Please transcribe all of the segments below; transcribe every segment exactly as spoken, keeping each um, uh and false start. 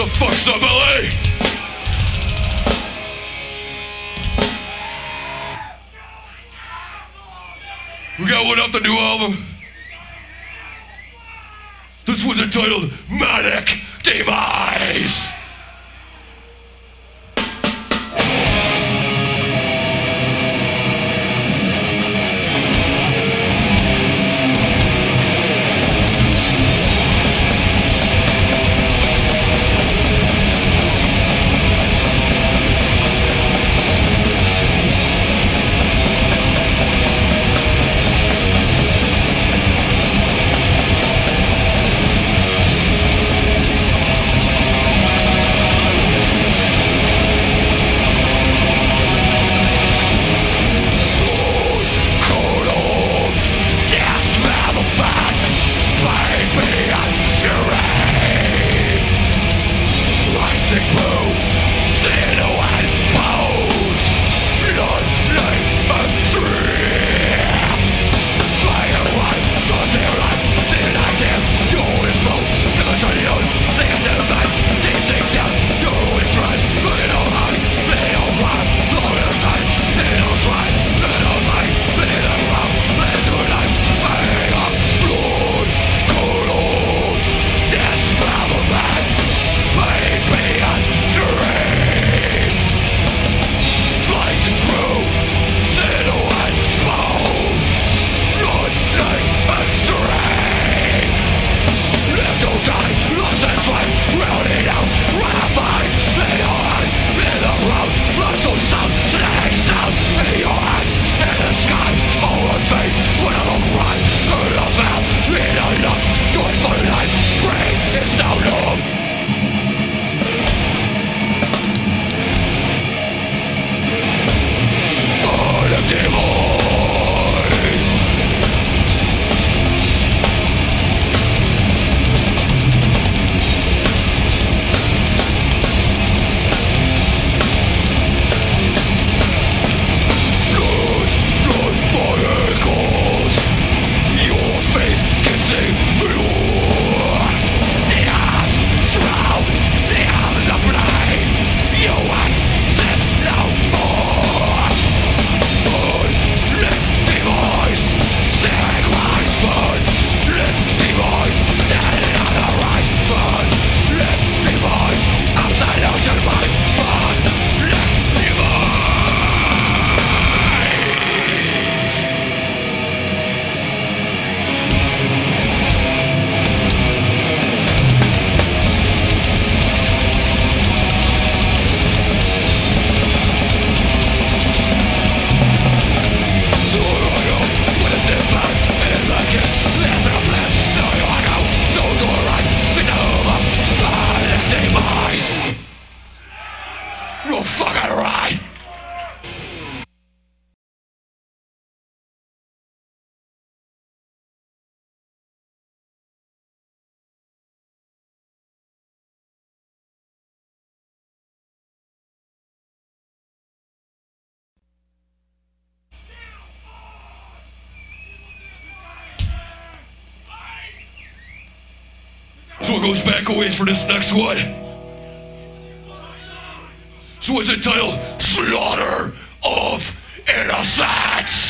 the fuck's up, L A? We got one off the new album. This one's entitled Manic Demise. So it goes back a ways for this next one. So it's entitled Slaughter of Innocence.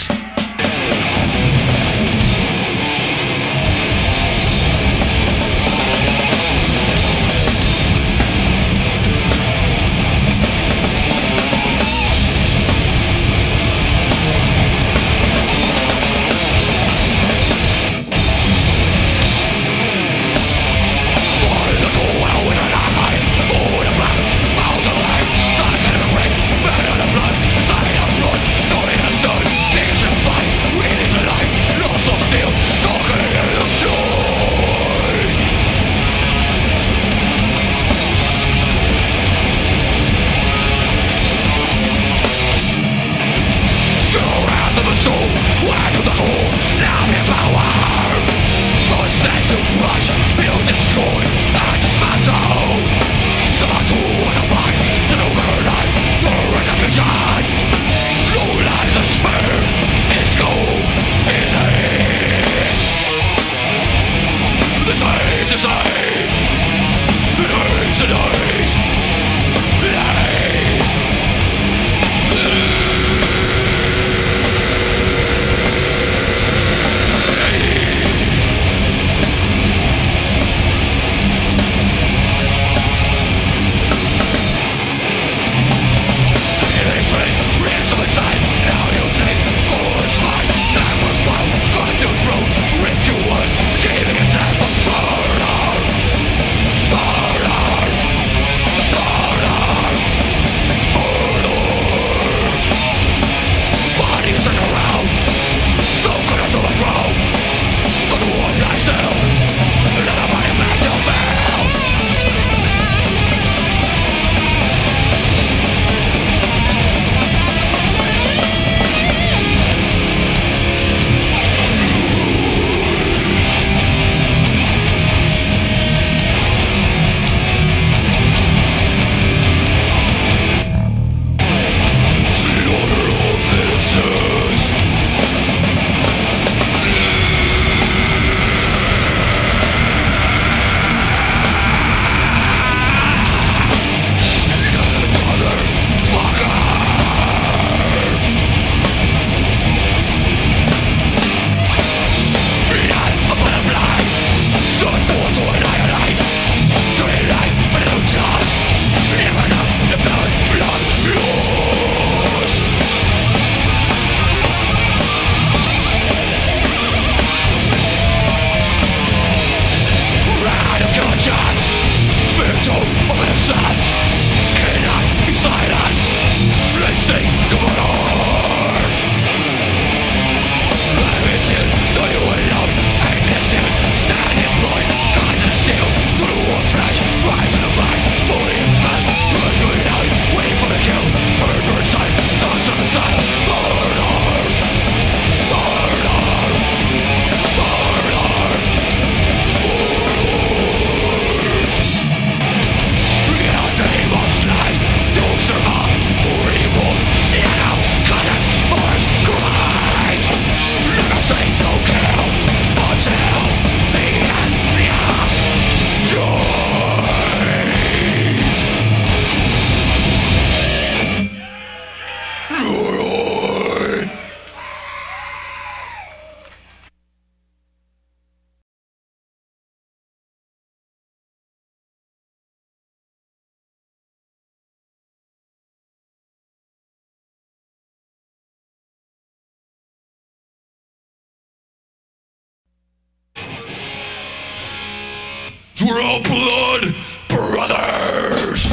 Things We're all blood brothers!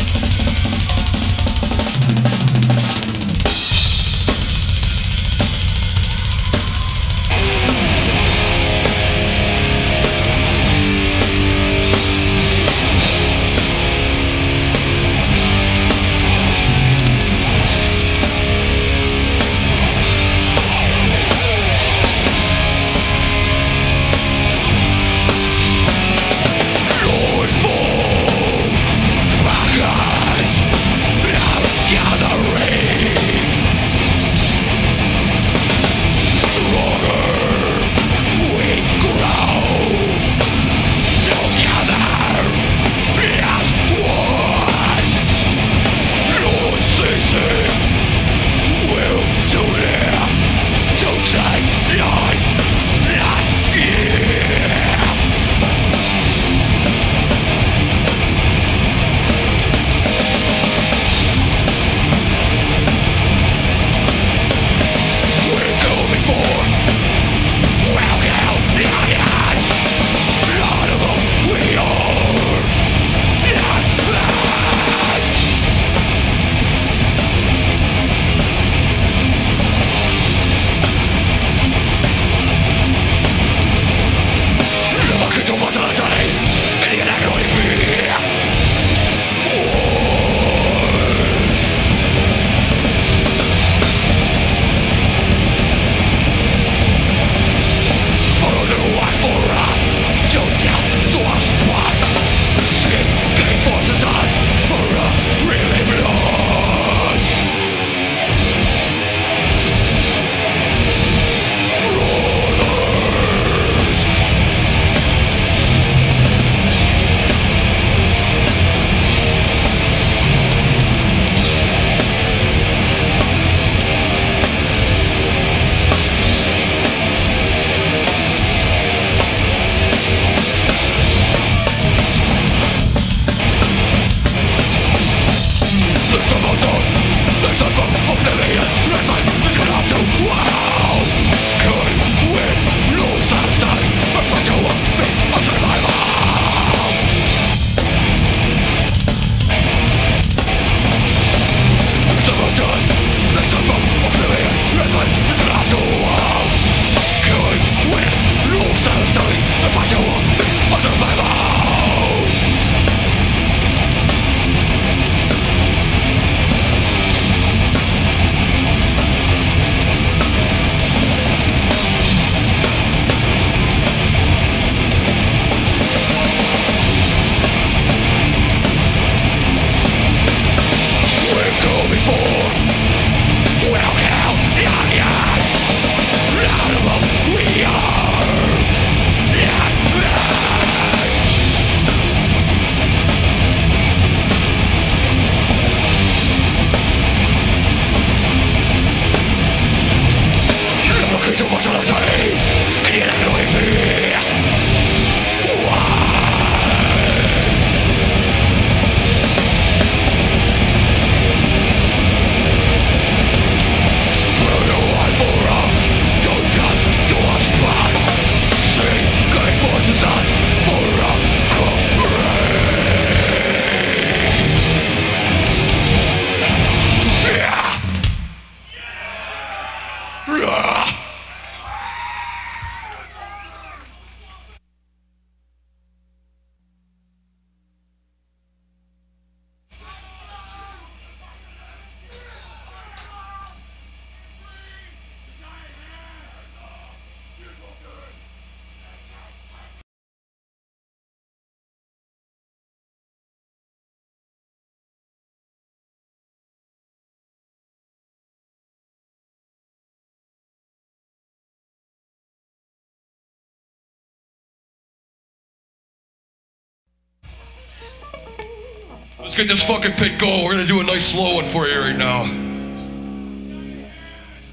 Let's get this fucking pit going. We're gonna do a nice slow one for you right now.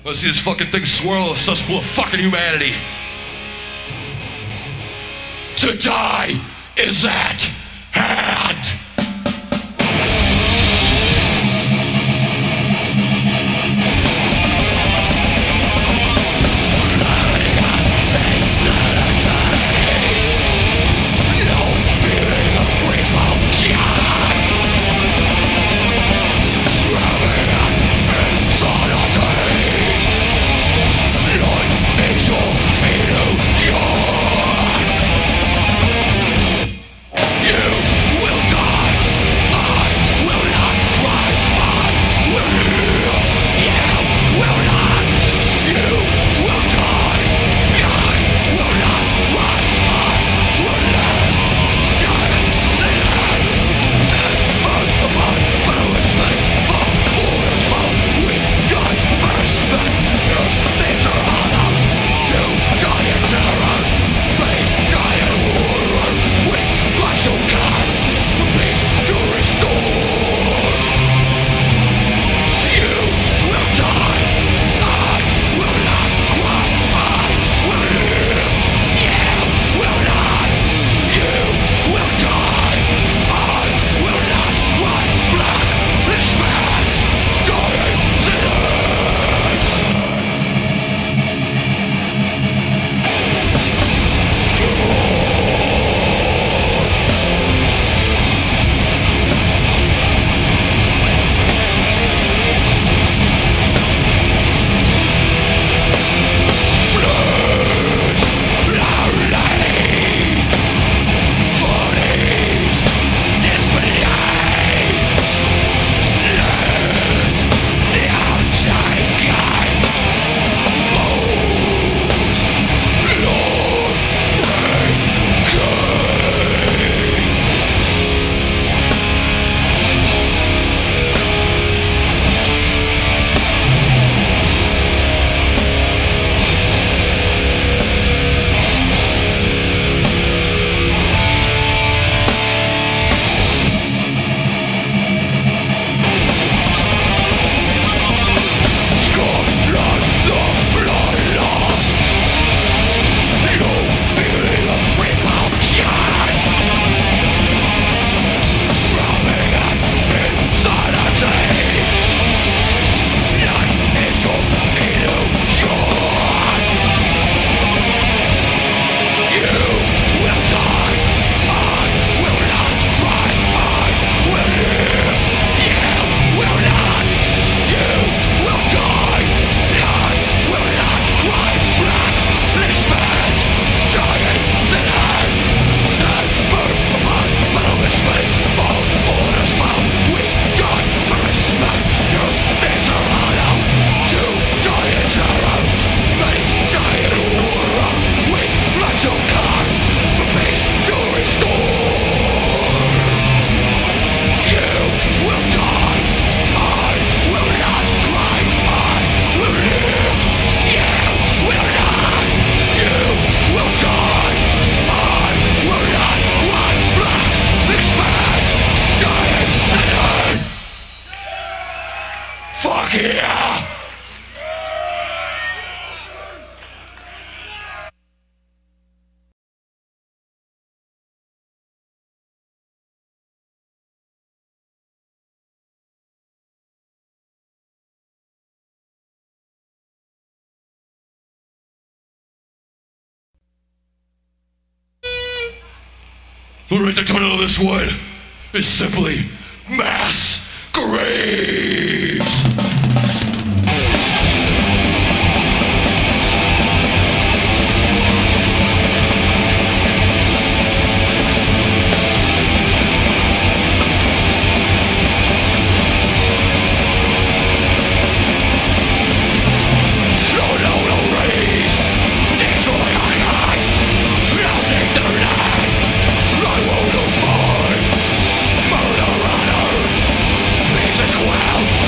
Let's see this fucking thing swirl a cesspool of fucking humanity. To die is at hand. here! The right title of this one is simply Mass Graves! Wow!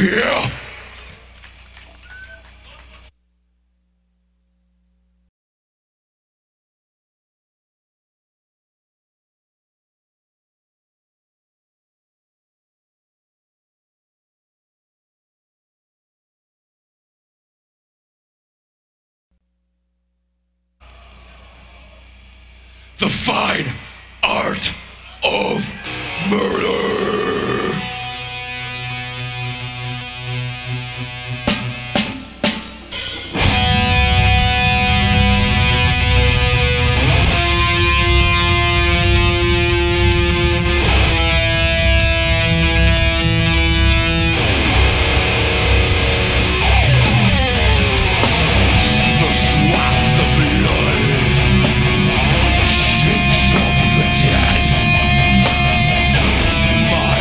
Yeah! The fine art of murder. My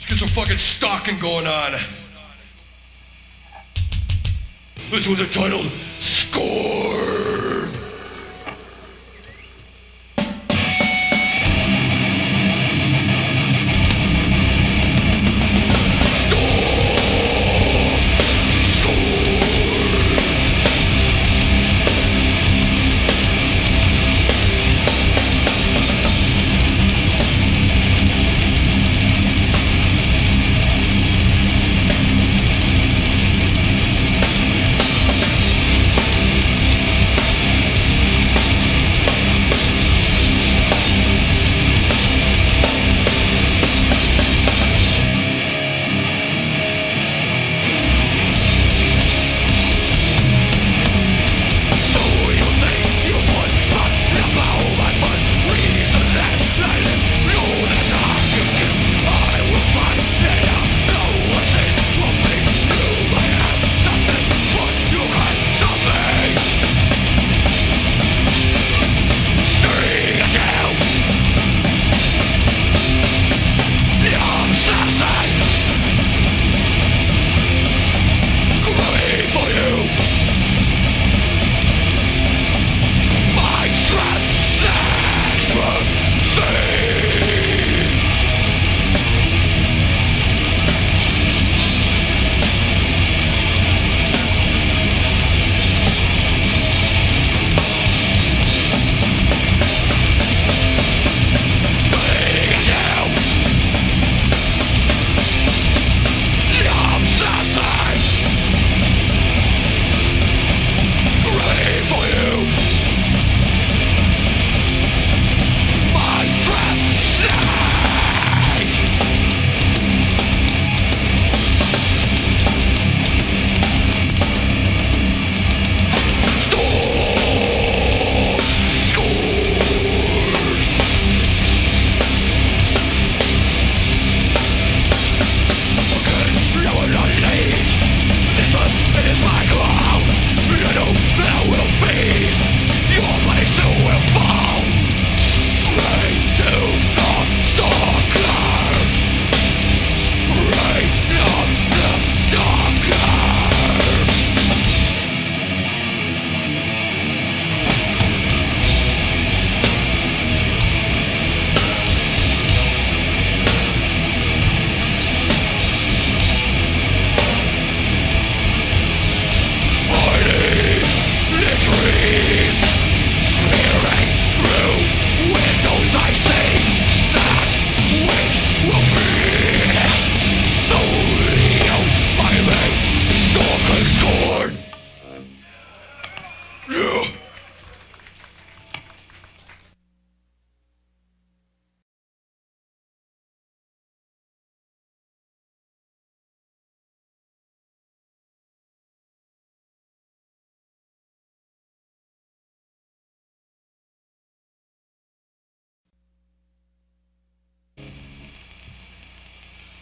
Let's get some fucking stalking going on. This was entitled SCORE!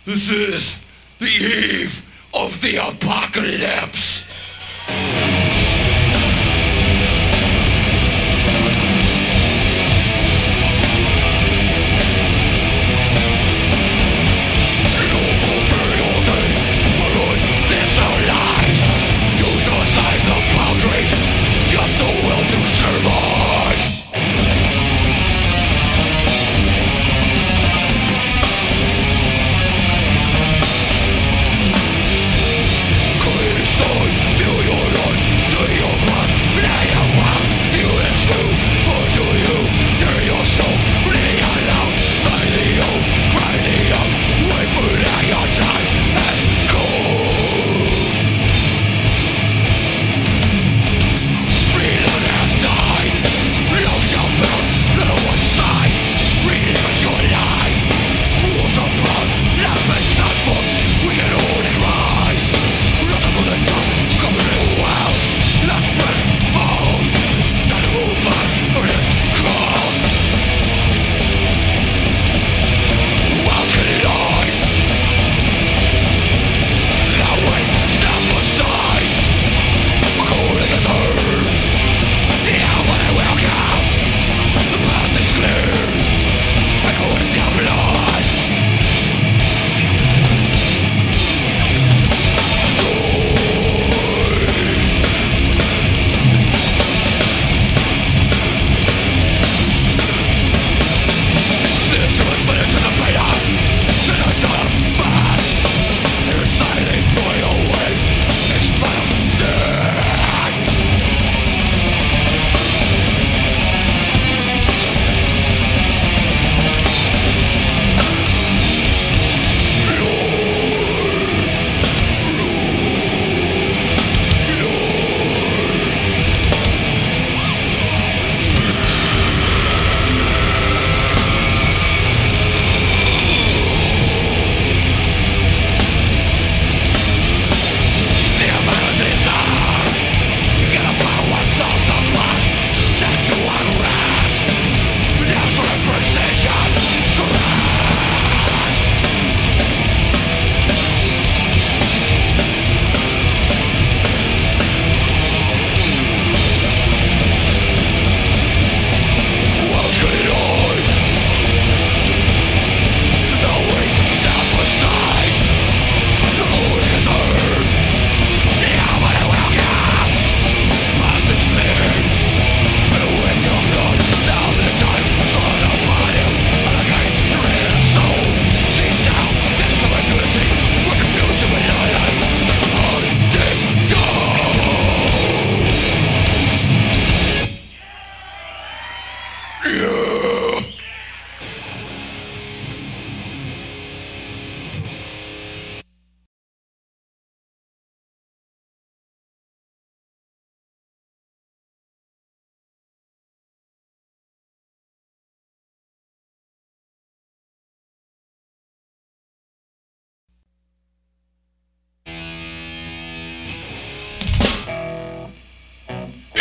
This is the eve of the apocalypse. Inside, feel your life.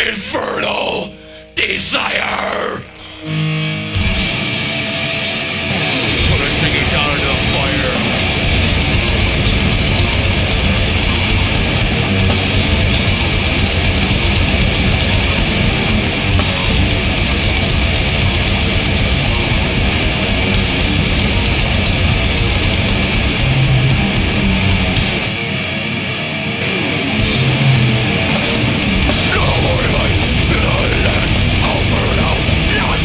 infernal desire. Put a ticket down into the fire. No more life, no life, over and out,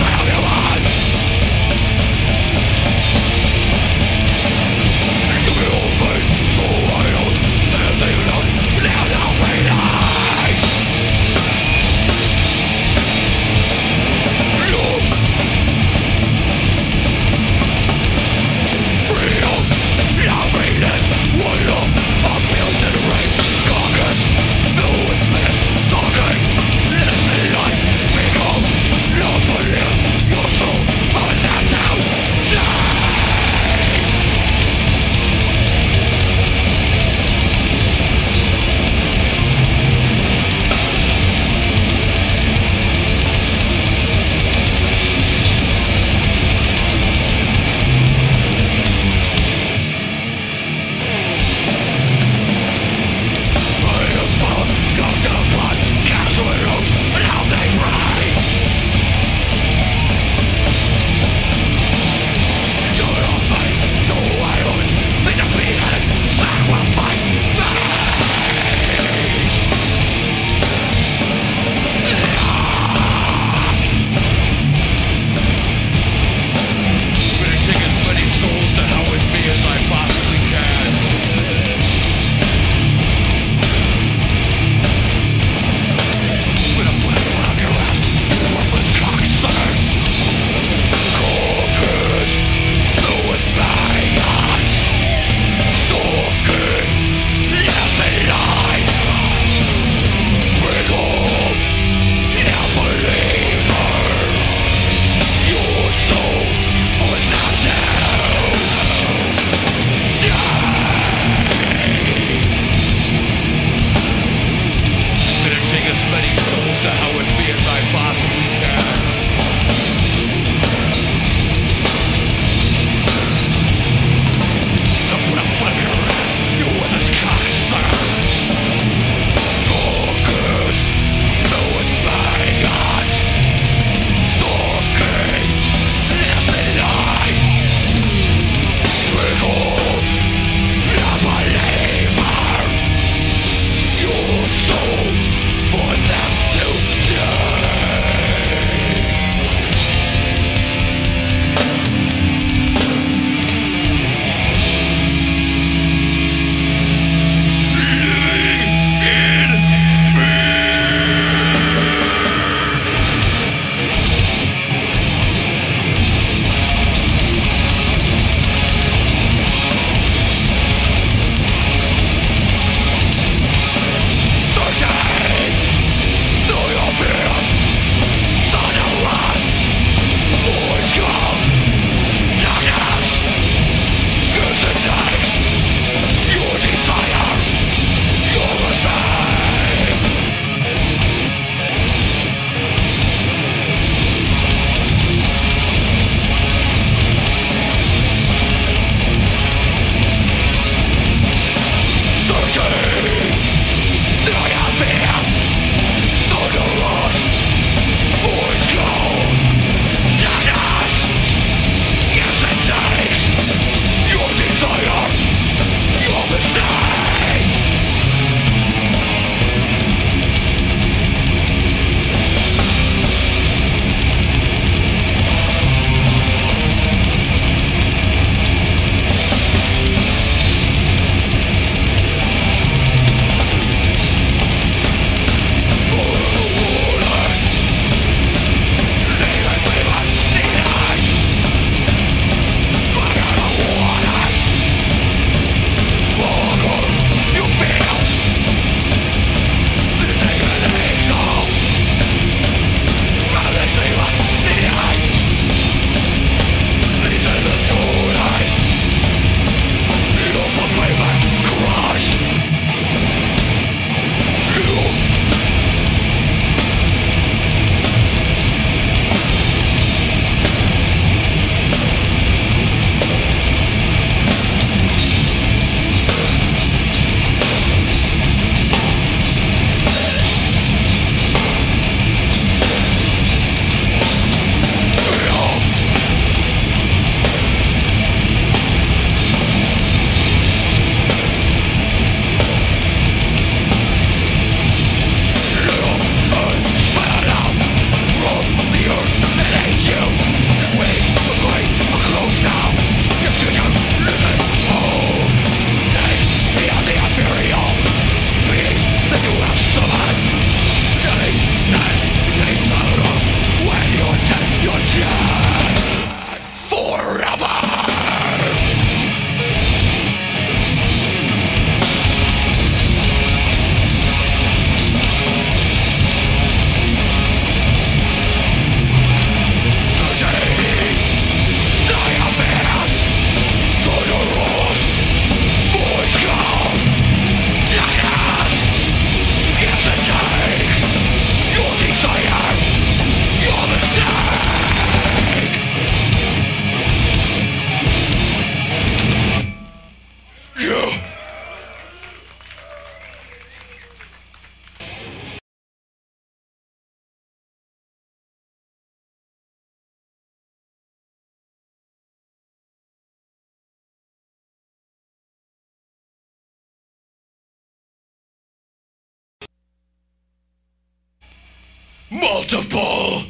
multiple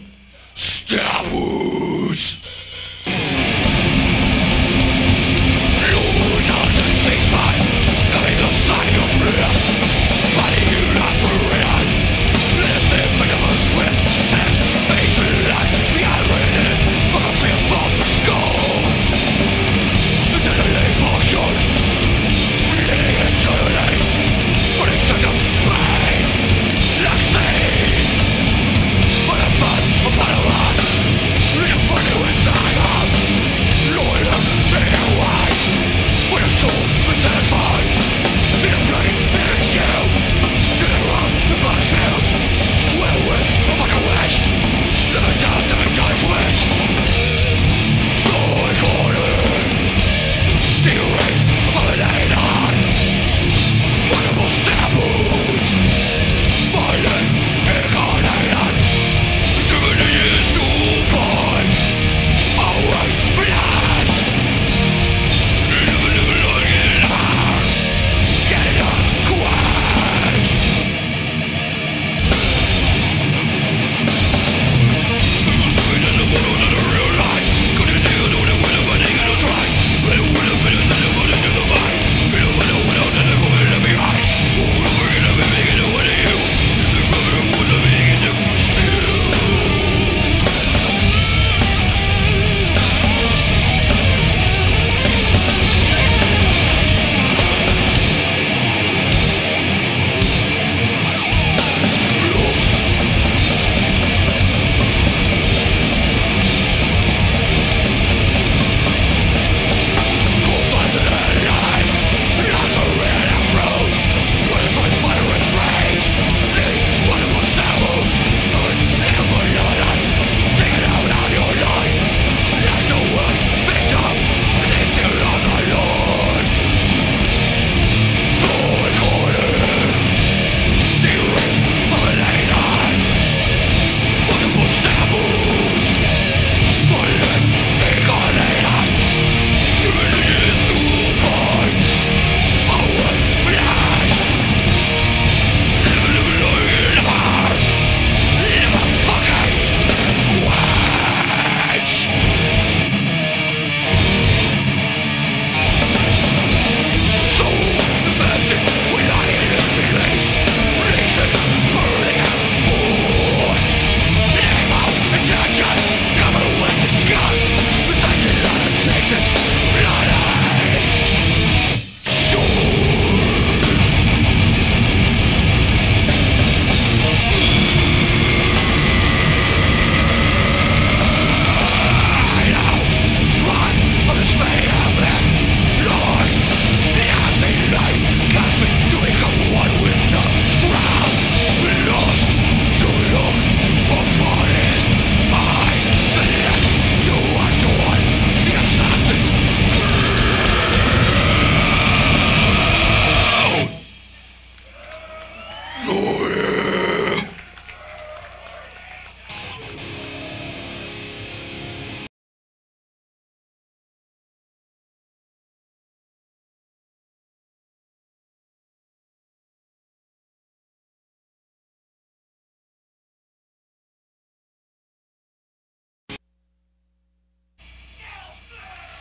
stab wounds. You would have to six man, having the sight of prayers, fighting you not to react. This infamous whip sets face in life, behind waiting for the fifth of the skull. Deadly function, bleeding eternally, but it's such a pain, like sane. For the fun of my life, live for you and I am, loyal and fair wise. For your soul is satisfied, see the blade in its shell, to the rock and burn shells. Well with a bunch of wish, live and die, live and die twice. So I call it cigarettes of an A nine, multiple stab wounds, violent incarnation, terminated soul points, our blood. Live, live, long enough, get it up, quench. Who's living in the world in the real life? Could you deal with the winner when they get us right? They would have been a winner to the mind. Feel with the winner that they're going to be high. Who would have been a winner to the winner you? If the governor would have been in the still.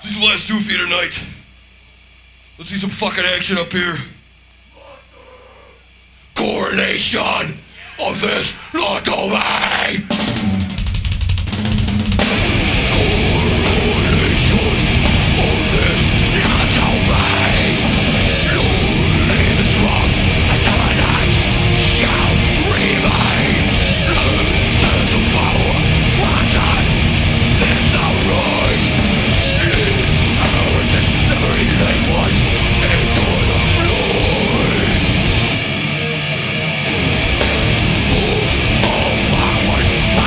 This is the last two feet of night. Let's see some fucking action up here. Coronation of this not domain. Coronation of this not domain. Lonely is wrong until the night shall remain. Lose sense of power. One time this outrage. Every night was into the floor. Move all backward.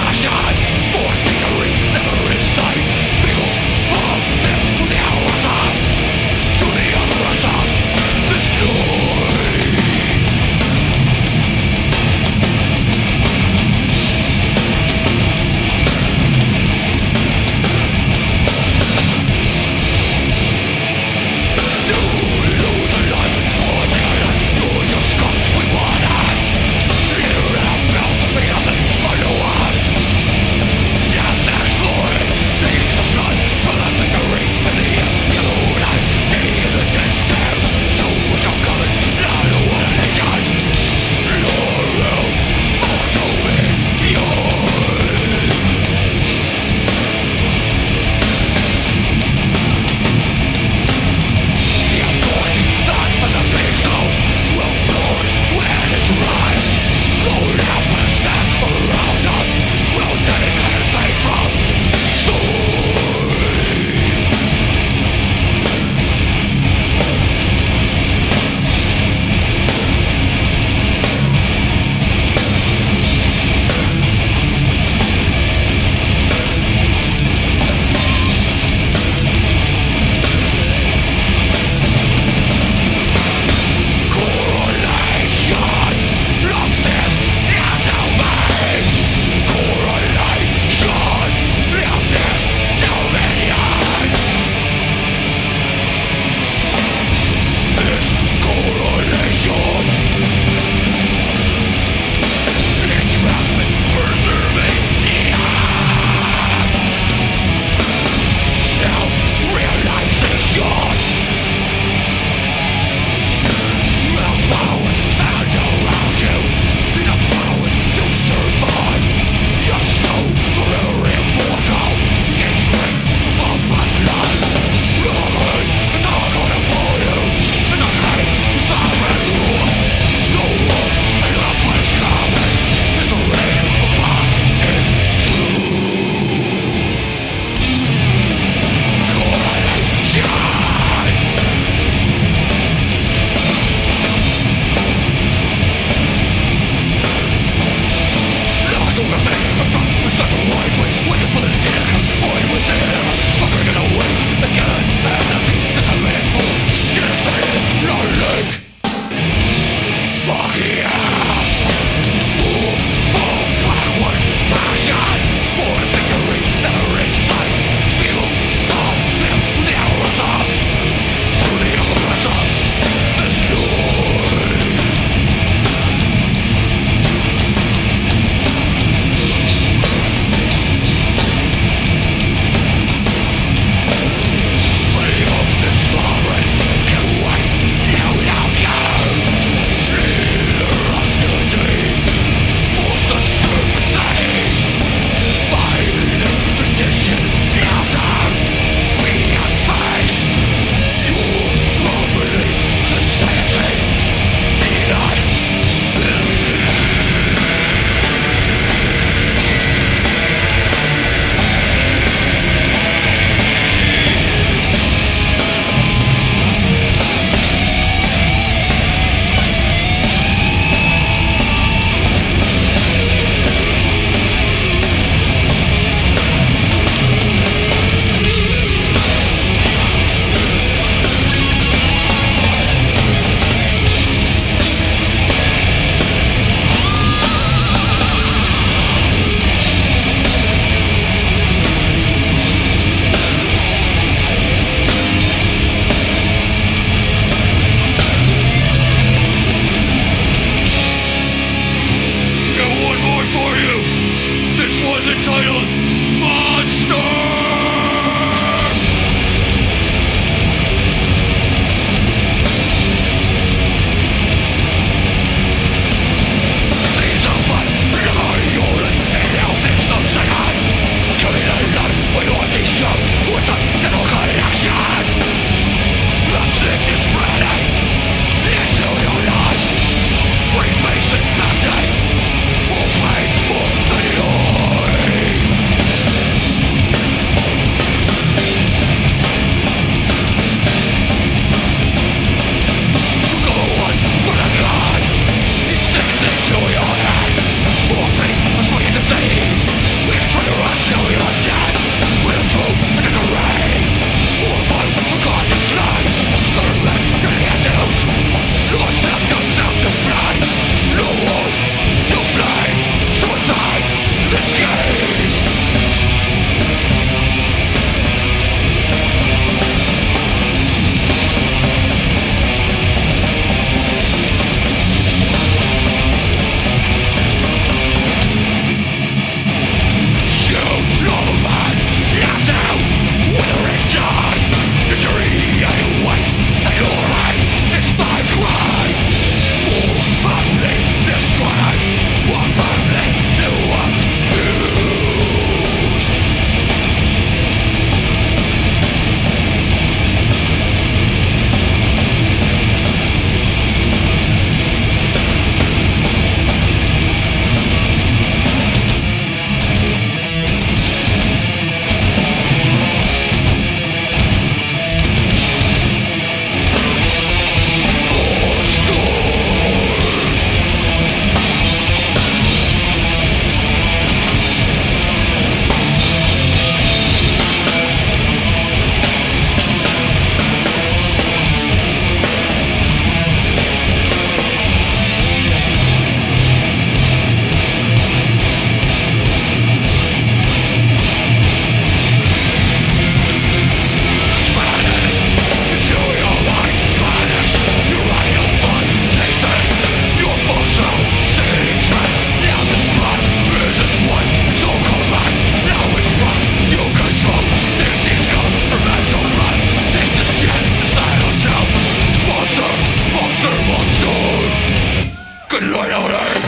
Loyalty!